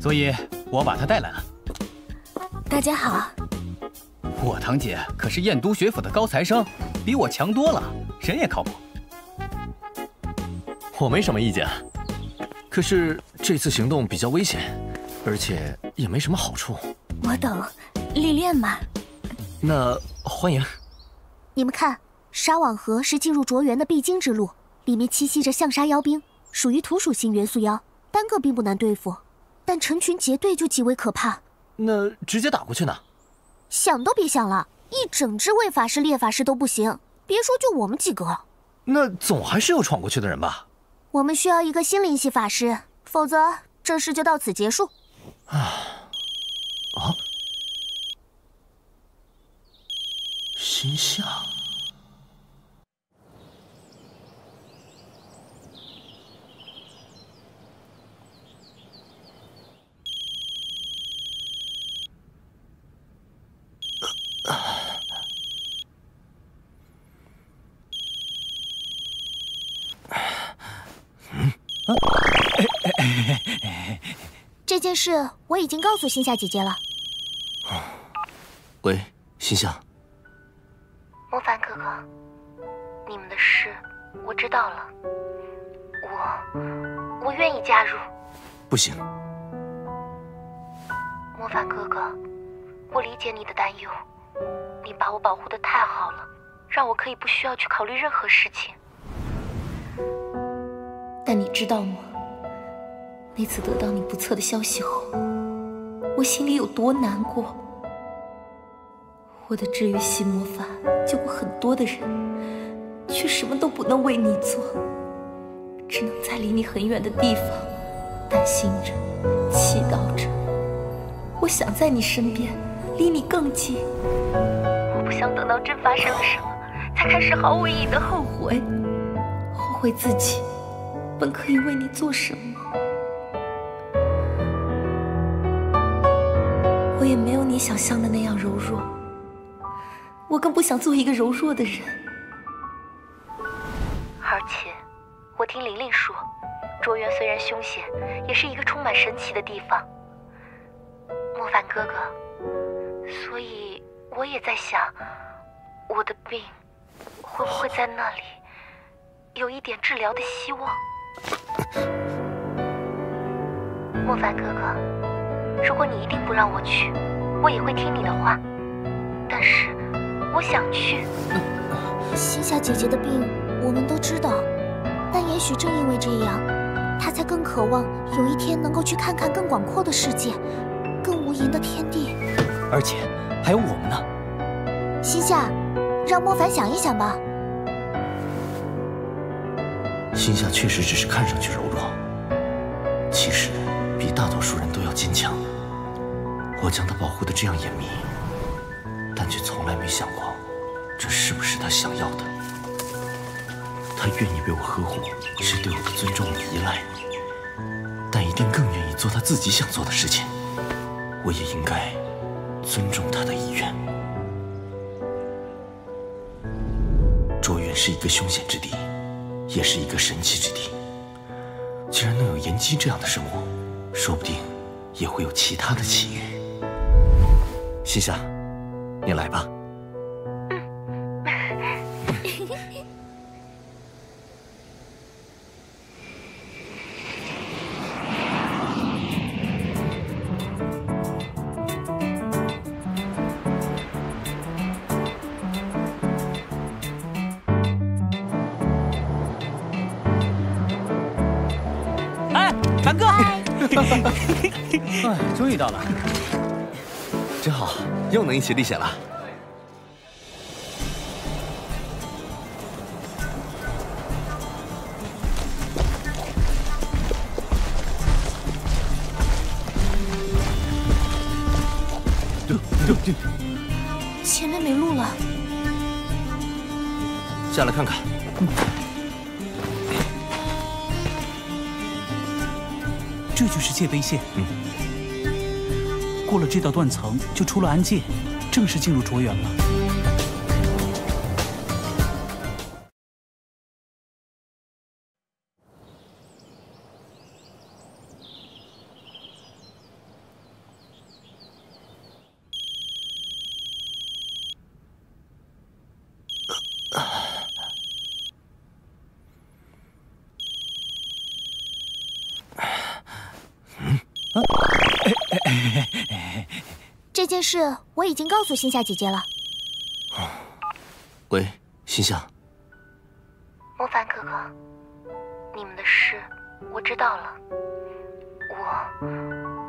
所以我把她带来了。大家好。我堂姐可是燕都学府的高材生。 比我强多了，人也靠谱。我没什么意见，可是这次行动比较危险，而且也没什么好处。我懂，历练嘛。那欢迎。你们看，沙网河是进入卓园的必经之路，里面栖息着象沙妖兵，属于土属性元素妖，单个并不难对付，但成群结队就极为可怕。那直接打过去呢？想都别想了。 一整支魏法师、猎法师都不行，别说就我们几个，那总还是有闯过去的人吧。我们需要一个心灵系法师，否则这事就到此结束。啊！心夏，这件事我已经告诉心夏姐姐了。心想。莫凡哥哥，你们的事我知道了，我愿意加入。不行。莫凡哥哥，我理解你的担忧，你把我保护的太好了，让我可以不需要去考虑任何事情。但你知道吗？那次得到你不测的消息后，我心里有多难过。 我的治愈系魔法救过很多的人，却什么都不能为你做，只能在离你很远的地方担心着、祈祷着。我想在你身边，离你更近。我不想等到真发生了什么，才开始毫无意义的后悔，后悔自己本可以为你做什么。我也没有你想象的那样柔弱。 我更不想做一个柔弱的人，而且我听玲玲说，卓园虽然凶险，也是一个充满神奇的地方。莫凡哥哥，所以我也在想，我的病会不会在那里有一点治疗的希望？莫凡哥哥，如果你一定不让我去，我也会听你的话，但是。 我想去。星夏姐姐的病我们都知道，但也许正因为这样，她才更渴望有一天能够去看看更广阔的世界，更无垠的天地。而且还有我们呢。星夏，让莫凡想一想吧。星夏确实只是看上去柔弱，其实比大多数人都要坚强。我将她保护得这样严密。 但却从来没想过，这是不是他想要的？他愿意被我呵护，是对我的尊重与依赖，但一定更愿意做他自己想做的事情。我也应该尊重他的意愿。卓园是一个凶险之地，也是一个神奇之地。既然能有炎姬这样的生物，说不定也会有其他的奇遇。西夏。 你来吧。哎，凡哥！哎，终于到了。 真好，又能一起历险了。前面没路了，下来看看。这就是界碑线。嗯。 过了这道断层，就出了安界，正式进入卓园了。这事我已经告诉星夏姐姐了。喂，星夏。莫凡哥哥，你们的事我知道了，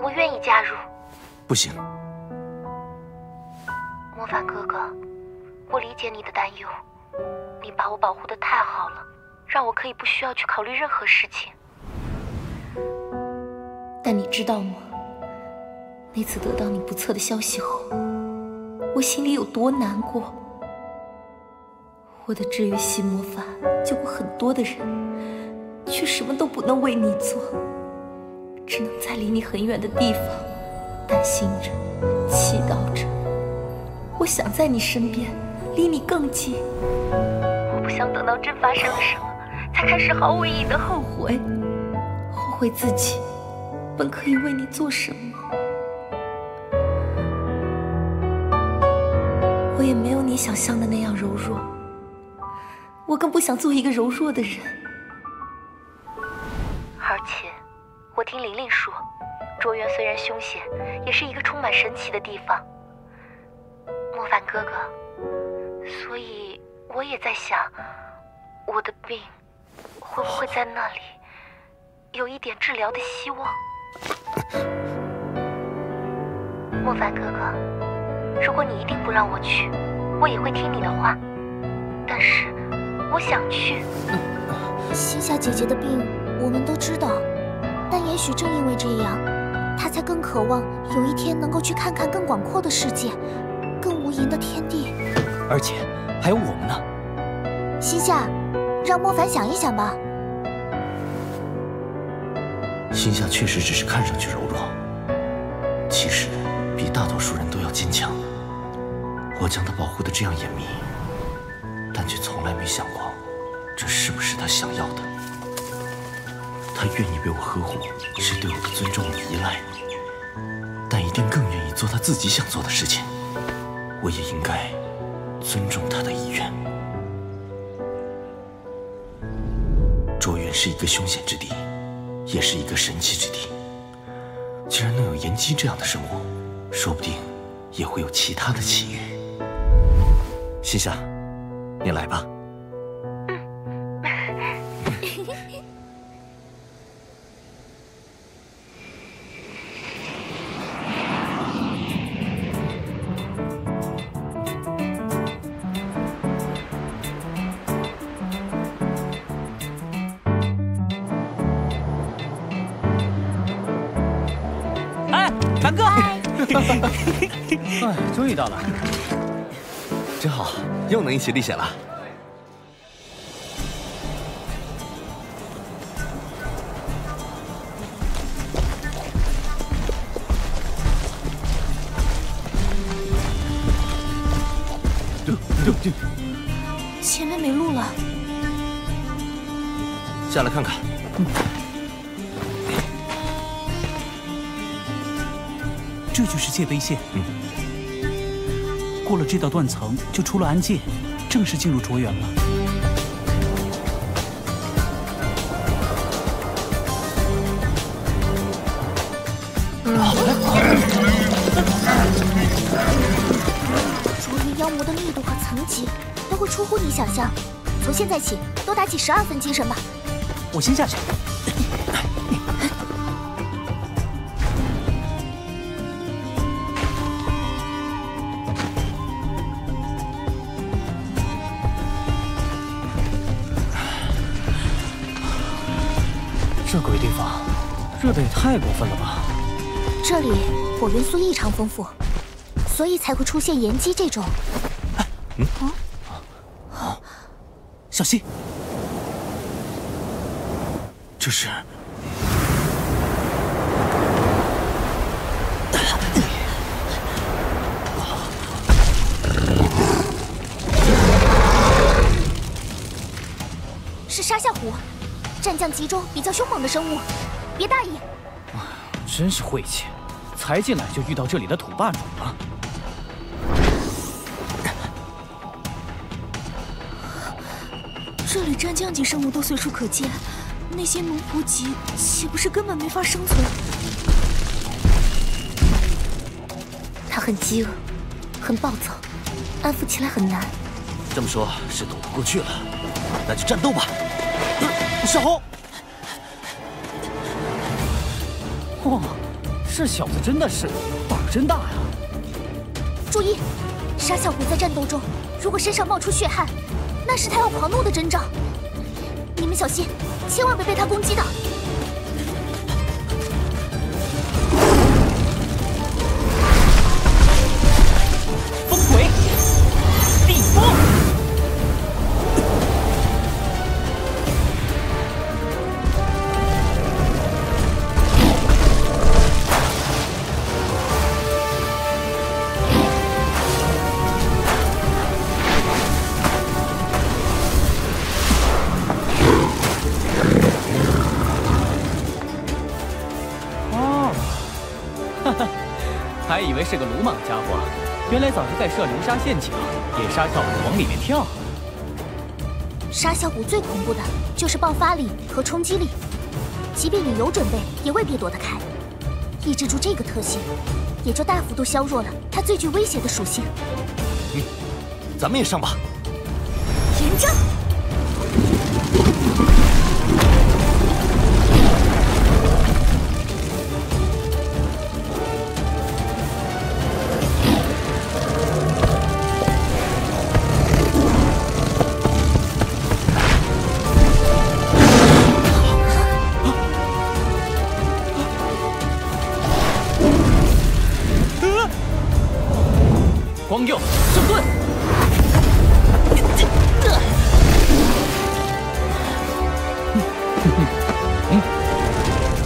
我愿意加入。不行。莫凡哥哥，我理解你的担忧，你把我保护的太好了，让我可以不需要去考虑任何事情。但你知道吗？ 那次得到你不测的消息后，我心里有多难过。我的治愈系魔法救过很多的人，却什么都不能为你做，只能在离你很远的地方担心着、祈祷着。我想在你身边，离你更近。我不想等到真发生了什么，才开始毫无意义的后悔，后悔自己本可以为你做什么。也没有你想象的那样柔弱，我更不想做一个柔弱的人。而且，我听玲玲说，卓园虽然凶险，也是一个充满神奇的地方。莫凡哥哥，所以我也在想，我的病会不会在那里有一点治疗的希望？莫凡哥哥。 如果你一定不让我去，我也会听你的话。但是，我想去。西夏姐姐的病我们都知道，但也许正因为这样，她才更渴望有一天能够去看看更广阔的世界，更无垠的天地。而且还有我们呢。西夏，让莫凡想一想吧。西夏确实只是看上去柔弱，其实比大多数人都要坚强。 我将他保护得这样严密，但却从来没想过，这是不是他想要的？他愿意被我呵护，是对我的尊重与依赖，但一定更愿意做他自己想做的事情。我也应该尊重他的意愿。卓园是一个凶险之地，也是一个神奇之地。既然能有炎姬这样的生物，说不定也会有其他的奇遇。 西夏，你来吧。哎，凡哥！哎，终于到了。 真好，又能一起历险了。对，前面没路了，下来看看。这就是界碑线。过了这道断层，就出了安界，正式进入卓园了。卓园妖魔的密度和层级都会出乎你想象，从现在起都打起12分精神吧。我先下去。 这鬼地方热得也太过分了吧！这里火元素异常丰富，所以才会出现炎姬这种。哎，小心！这是沙夏虎。 战将集中比较凶猛的生物，别大意。真是晦气，才进来就遇到这里的土霸主了。这里战将级生物都随处可见，那些奴仆级岂不是根本没法生存？他很饥饿，很暴躁，安抚起来很难。这么说，是躲不过去了，那就战斗吧。 小红，哇，这小子真的是胆儿真大呀！注意，沙小虎在战斗中，如果身上冒出血汗，那是他要狂怒的征兆。你们小心，千万别被他攻击到。 还以为是个鲁莽家伙，原来早就在设流沙陷阱，给沙小骨往里面跳。沙小骨最恐怖的就是爆发力和冲击力，即便你有准备，也未必躲得开。抑制住这个特性，也就大幅度削弱了它最具威胁的属性。嗯，咱们也上吧。炎章。 光佑，整顿！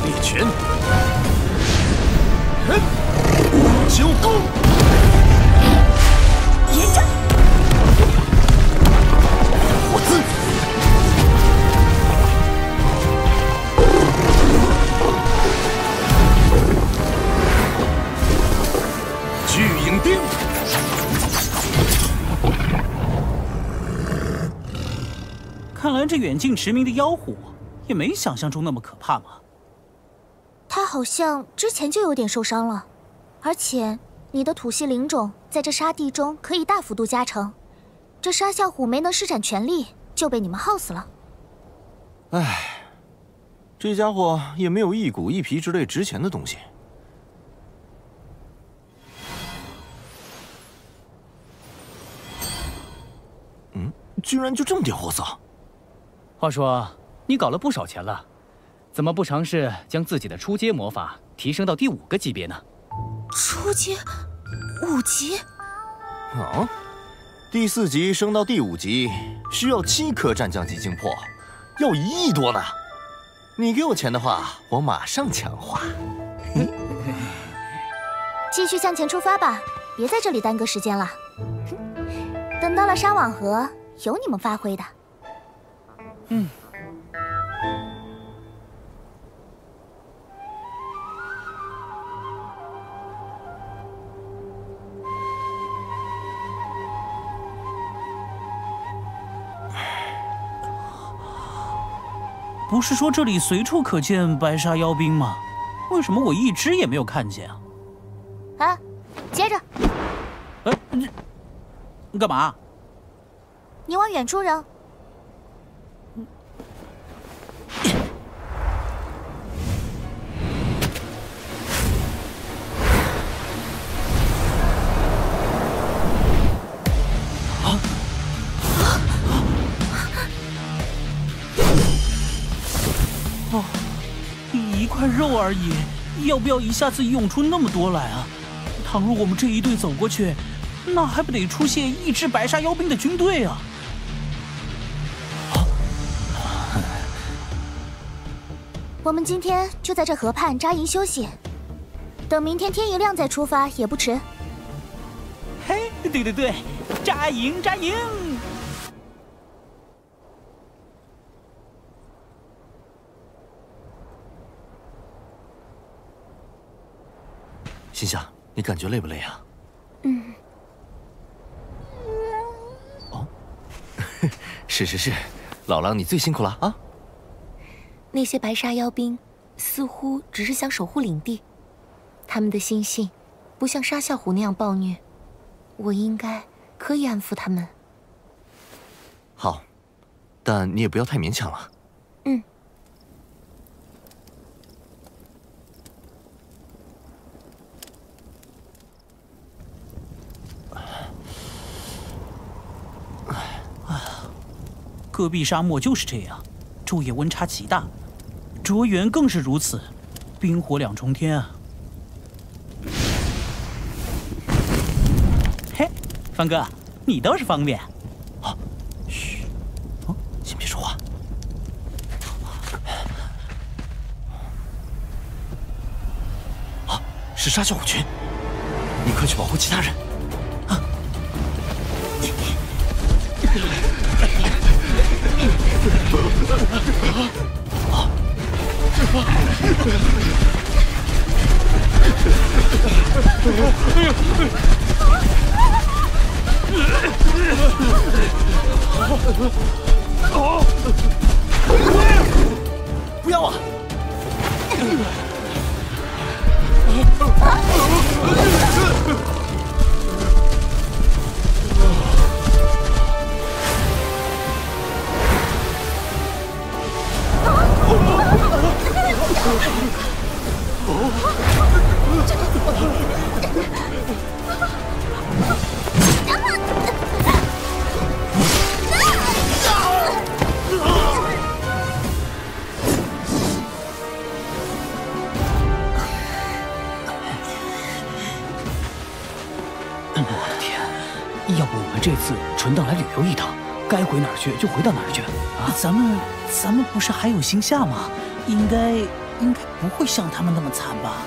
力拳，九宫，炎章，火姿，巨影钉。 看来这远近驰名的妖狐，也没想象中那么可怕嘛。他好像之前就有点受伤了，而且你的土系灵种在这沙地中可以大幅度加成。这沙啸虎没能施展全力，就被你们耗死了。唉，这家伙也没有一骨一皮之类值钱的东西。嗯，居然就这么点货色。 话说，你搞了不少钱了，怎么不尝试将自己的初阶魔法提升到第5个级别呢？初阶5级？啊，第4级升到第5级需要7颗战将级精魄，要1亿多呢。你给我钱的话，我马上强化。继续向前出发吧，别在这里耽搁时间了。等到了沙网河，有你们发挥的。 嗯，不是说这里随处可见白沙妖兵吗？为什么我一只也没有看见啊？啊，接着。哎，你干嘛？你往远处扔。 肉而已，要不要一下子涌出那么多来啊？倘若我们这一队走过去，那还不得出现1只白沙妖兵的军队啊！我们今天就在这河畔扎营休息，等明天天一亮再出发也不迟。嘿，对对对，扎营扎营！ 心夏，你感觉累不累啊？嗯。哦，是是是，老狼你最辛苦了啊！那些白沙妖兵似乎只是想守护领地，他们的心性不像沙啸虎那样暴虐，我应该可以安抚他们。好，但你也不要太勉强了。嗯。 戈壁沙漠就是这样，昼夜温差极大，灼源更是如此，冰火两重天啊！嘿，方哥，你倒是方便。啊，嘘，哦，先别说话。啊，是沙啸虎群，你快去保护其他人。 哎呦！我的天，要不我们这次纯当来旅游一趟，该回哪儿去就回到哪儿去啊？咱们不是还有行侠吗？应该不会像他们那么惨吧？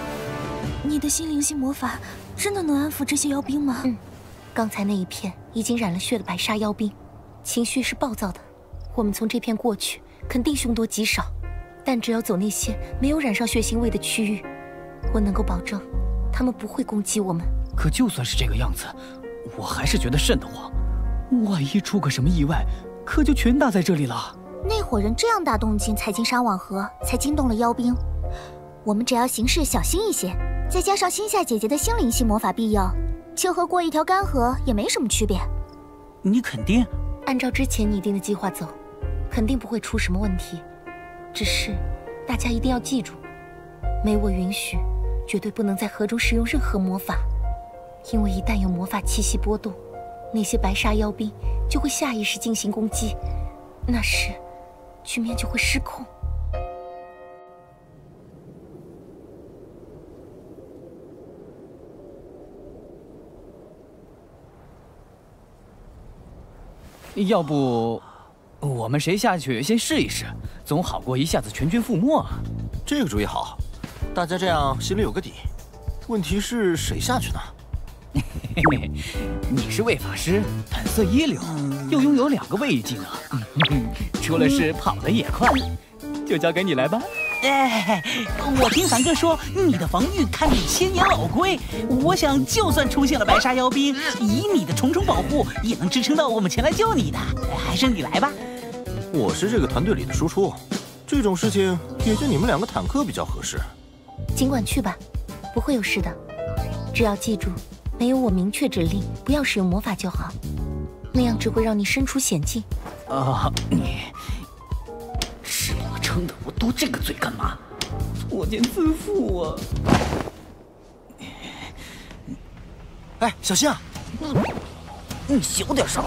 你的心灵系魔法真的能安抚这些妖兵吗？嗯，刚才那一片已经染了血的白沙妖兵，情绪是暴躁的。我们从这片过去，肯定凶多吉少。但只要走那些没有染上血腥味的区域，我能够保证，他们不会攻击我们。可就算是这个样子，我还是觉得瘆得慌。万一出个什么意外，可就全打在这里了。 那伙人这样大动静踩进沙网河，才惊动了妖兵。我们只要行事小心一些，再加上新夏姐姐的心灵系魔法庇佑，就和过一条干河也没什么区别。你肯定？按照之前拟定的计划走，肯定不会出什么问题。只是大家一定要记住，没我允许，绝对不能在河中使用任何魔法，因为一旦有魔法气息波动，那些白沙妖兵就会下意识进行攻击，那时 局面就会失控。要不，我们谁下去先试一试，总好过一下子全军覆没啊！这个主意好，大家这样心里有个底。问题是谁下去呢？你是位法师，本色一流，又拥有两个位技能。 除了是跑得也快，就交给你来吧。哎，我听凡哥说你的防御堪比千年老龟，我想就算出现了白沙妖兵，以你的重重保护，也能支撑到我们前来救你的。还是你来吧。我是这个团队里的输出，这种事情也就你们两个坦克比较合适。尽管去吧，不会有事的。只要记住，没有我明确指令，不要使用魔法就好。 那样只会让你身处险境。啊！你吃饱了撑的，我嘟这个嘴干嘛？作奸自缚啊！哎，小心啊！你小点声。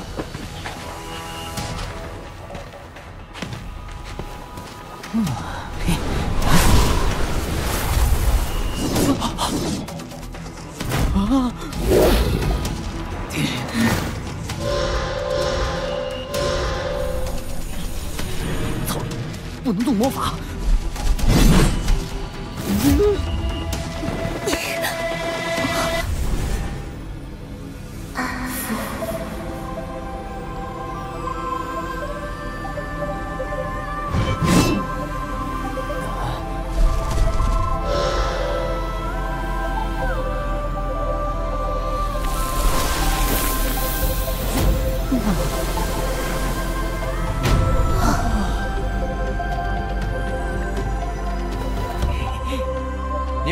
嗯，嘿。啊！ 不能动魔法！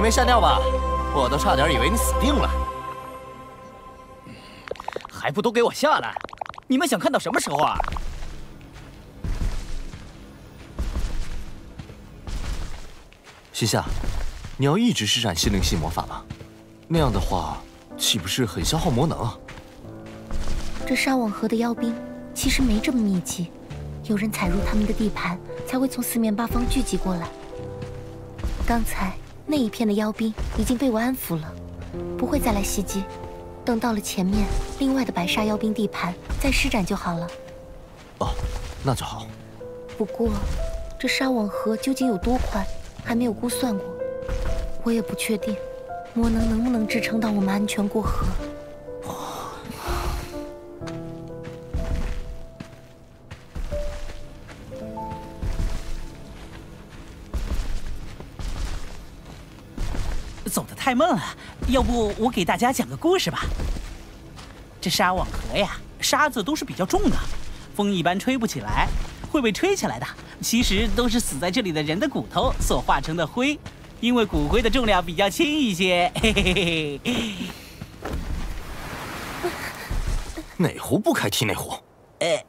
没吓尿吧？我都差点以为你死定了，还不都给我下来？你们想看到什么时候啊？心夏，你要一直施展心灵系魔法吗？那样的话，岂不是很消耗魔能啊？这沙网河的妖兵其实没这么密集，有人踩入他们的地盘，才会从四面八方聚集过来。刚才 那一片的妖兵已经被我安抚了，不会再来袭击。等到了前面另外的白沙妖兵地盘，再施展就好了。哦，那就好。不过，这沙网河究竟有多宽，还没有估算过。我也不确定，魔能能不能支撑到我们安全过河。哦、走得太慢了，要不我给大家讲个故事吧。这沙网河呀，沙子都是比较重的，风一般吹不起来，会被吹起来的其实都是死在这里的人的骨头所化成的灰，因为骨灰的重量比较轻一些。嘿嘿嘿。哪壶不开提哪壶。哎。